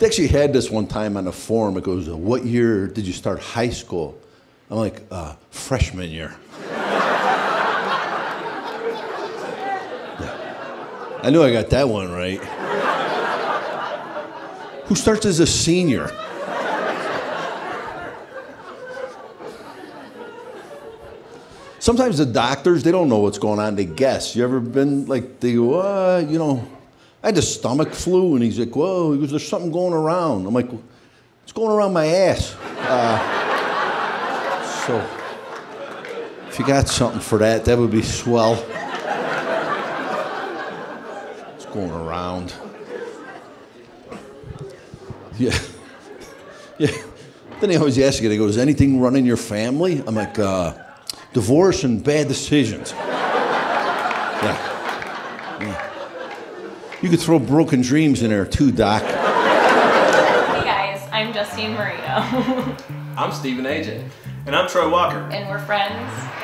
They actually had this one time on a forum. It goes, what year did you start high school? I'm like, freshman year. Yeah. I knew I got that one right. Who starts as a senior? Sometimes the doctors, they don't know what's going on. They guess. You ever been like, they go, you know, I had a stomach flu. And he's like, whoa, he goes, there's something going around. I'm like, it's going around my ass. So if you got something for that, that would be swell. It's going around. Yeah. Yeah. Then they always ask you, they go, does anything run in your family? I'm like, divorce and bad decisions. Yeah. Yeah. You could throw broken dreams in there too, Doc. Hey guys, I'm Justine Marino. I'm Steven AJ. And I'm Troy Walker. And we're friends.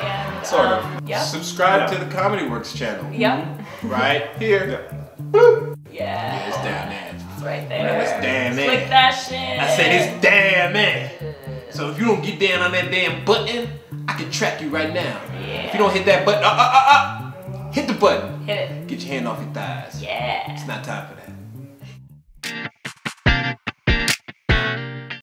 And sort of. Yep. Subscribe to the Comedy Works channel. Yep. Right here. Yep. Boop. Yeah. Yeah, it's down there. It's right there. Man, it's damn it. Click that shit. I said it's damn it. So if you don't get down on that damn button, I can track you right now. Yeah. If you don't hit that button, hit the button. Hit it. Get your hand off your thighs. Yeah. It's not time for that.